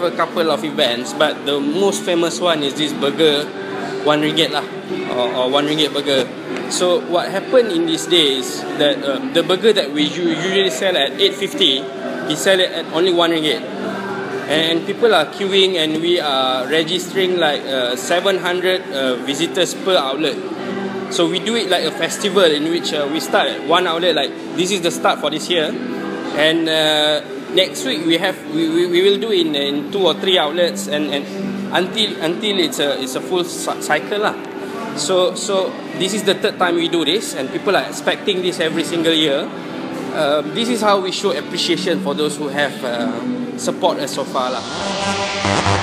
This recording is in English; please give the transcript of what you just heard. have a couple of events, but the most famous one is this burger, RM1 lah, or RM1 burger. So what happened in these days that the burger that we usually sell at 8.50, we sell it at only RM1, and people are queuing, and we are registering like 700 visitors per outlet. So we do it like a festival in which we start at one outlet. Like this is the start for this year, and next week we will do in 2 or 3 outlets, and until it's a full cycle lah. So this is the third time we do this, and people are expecting this every single year. This is how we show appreciation for those who have support us so far lah.